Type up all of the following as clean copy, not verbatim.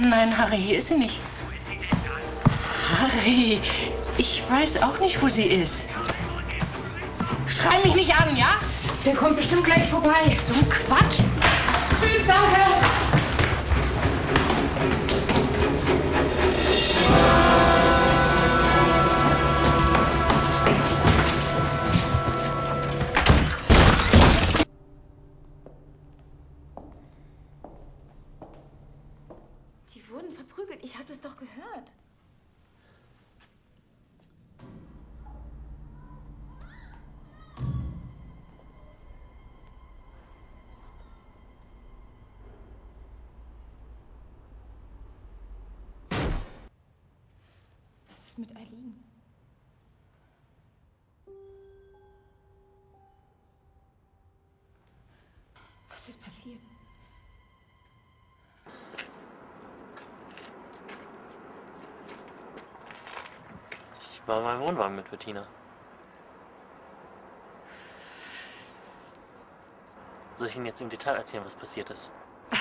Nein, Harry, hier ist sie nicht. Harry, ich weiß auch nicht, wo sie ist. Schrei mich nicht an, ja? Der kommt bestimmt gleich vorbei. So ein Quatsch. Tschüss, danke. Die wurden verprügelt. Ich habe das doch gehört. Mit Eileen. Was ist passiert? Ich war in meinem Wohnwagen mit Bettina. Soll ich Ihnen jetzt im Detail erzählen, was passiert ist?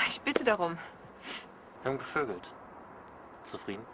Ich bitte darum. Wir haben gevögelt. Zufrieden?